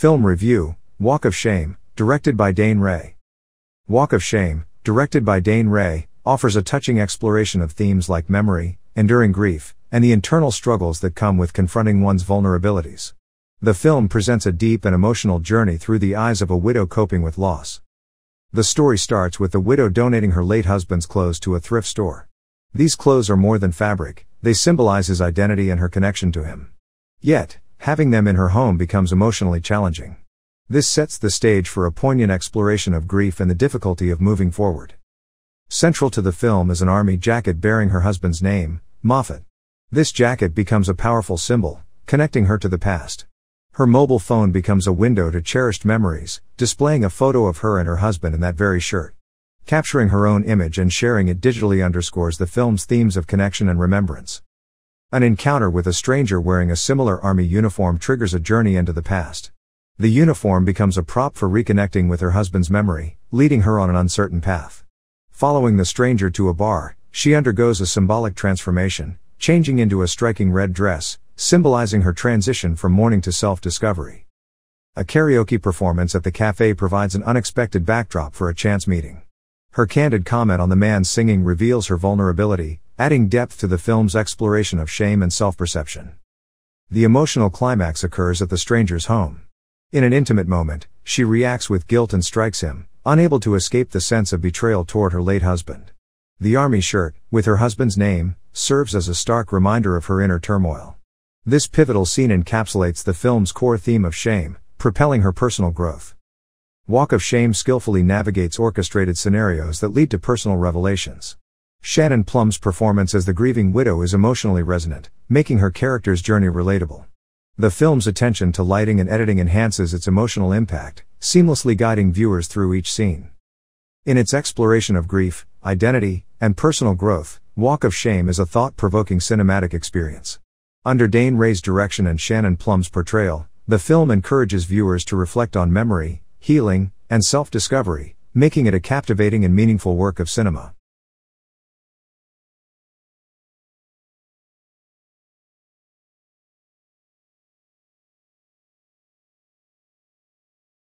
Film Review, Walk of Shame, directed by Dane Ray. Walk of Shame, directed by Dane Ray, offers a touching exploration of themes like memory, enduring grief, and the internal struggles that come with confronting one's vulnerabilities. The film presents a deep and emotional journey through the eyes of a widow coping with loss. The story starts with the widow donating her late husband's clothes to a thrift store. These clothes are more than fabric, they symbolize his identity and her connection to him. Yet, having them in her home becomes emotionally challenging. This sets the stage for a poignant exploration of grief and the difficulty of moving forward. Central to the film is an army jacket bearing her husband's name, Moffat. This jacket becomes a powerful symbol, connecting her to the past. Her mobile phone becomes a window to cherished memories, displaying a photo of her and her husband in that very shirt. Capturing her own image and sharing it digitally underscores the film's themes of connection and remembrance. An encounter with a stranger wearing a similar army uniform triggers a journey into the past. The uniform becomes a prop for reconnecting with her husband's memory, leading her on an uncertain path. Following the stranger to a bar, she undergoes a symbolic transformation, changing into a striking red dress, symbolizing her transition from mourning to self-discovery. A karaoke performance at the cafe provides an unexpected backdrop for a chance meeting. Her candid comment on the man singing reveals her vulnerability, adding depth to the film's exploration of shame and self-perception. The emotional climax occurs at the stranger's home. In an intimate moment, she reacts with guilt and strikes him, unable to escape the sense of betrayal toward her late husband. The army shirt, with her husband's name, serves as a stark reminder of her inner turmoil. This pivotal scene encapsulates the film's core theme of shame, propelling her personal growth. Walk of Shame skillfully navigates orchestrated scenarios that lead to personal revelations. Shannon Plum's performance as the grieving widow is emotionally resonant, making her character's journey relatable. The film's attention to lighting and editing enhances its emotional impact, seamlessly guiding viewers through each scene. In its exploration of grief, identity, and personal growth, Walk of Shame is a thought-provoking cinematic experience. Under Dane Ray's direction and Shannon Plum's portrayal, the film encourages viewers to reflect on memory, healing, and self-discovery, making it a captivating and meaningful work of cinema.